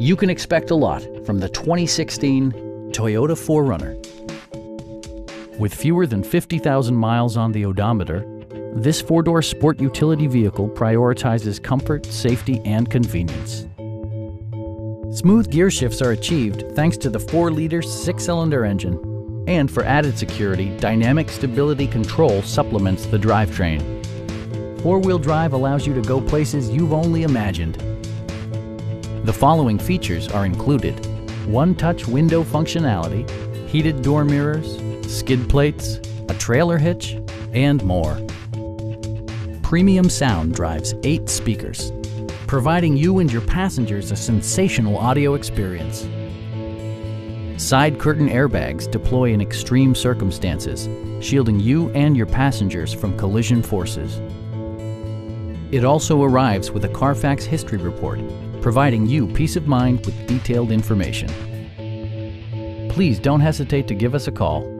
You can expect a lot from the 2016 Toyota 4Runner. With fewer than 50,000 miles on the odometer, this four-door sport utility vehicle prioritizes comfort, safety, and convenience. Smooth gear shifts are achieved thanks to the 4-liter 6-cylinder engine. And for added security, dynamic stability control supplements the drivetrain. Four-wheel drive allows you to go places you've only imagined. The following features are included: one-touch window functionality, heated door mirrors, skid plates, a trailer hitch, and more. Premium sound drives 8 speakers, providing you and your passengers a sensational audio experience. Side curtain airbags deploy in extreme circumstances, shielding you and your passengers from collision forces. It also arrives with a Carfax history report, providing you peace of mind with detailed information. Please don't hesitate to give us a call.